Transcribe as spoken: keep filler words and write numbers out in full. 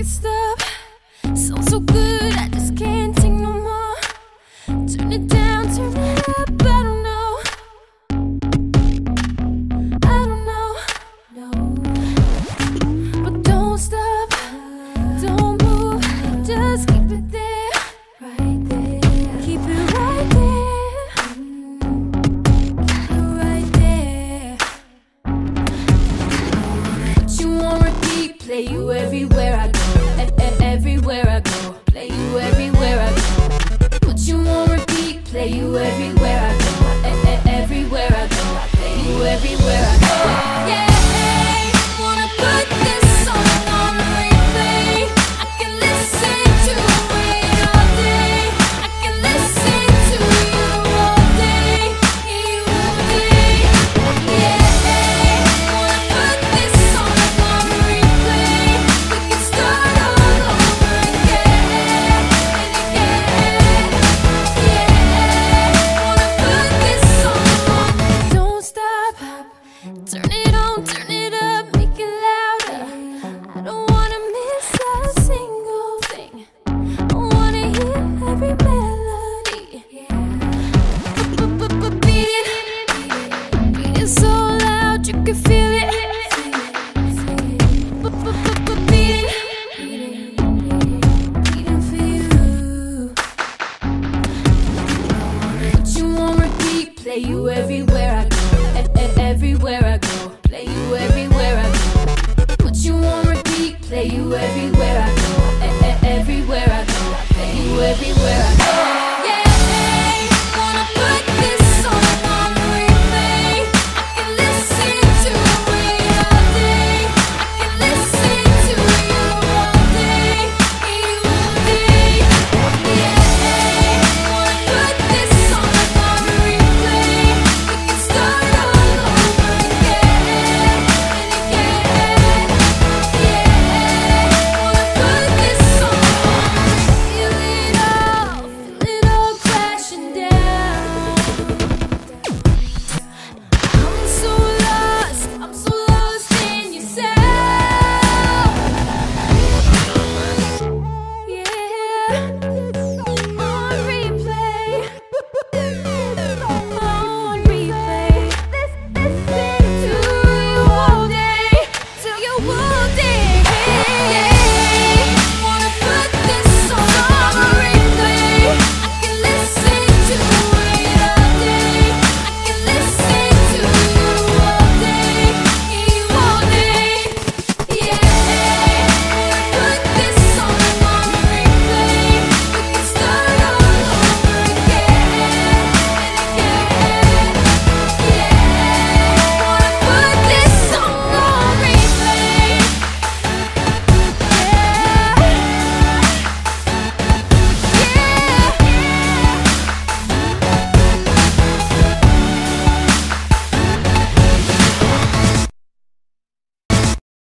could stop. Sounds so good, I just can't take no more. Turn it down, turn it up, I don't know. I don't know, no. But don't stop, don't move, just keep it there, right there. Keep it right there, right there. But you won't repeat, play you everywhere I go. Everywhere I go, play you everywhere I go. Put you on repeat, play you everywhere.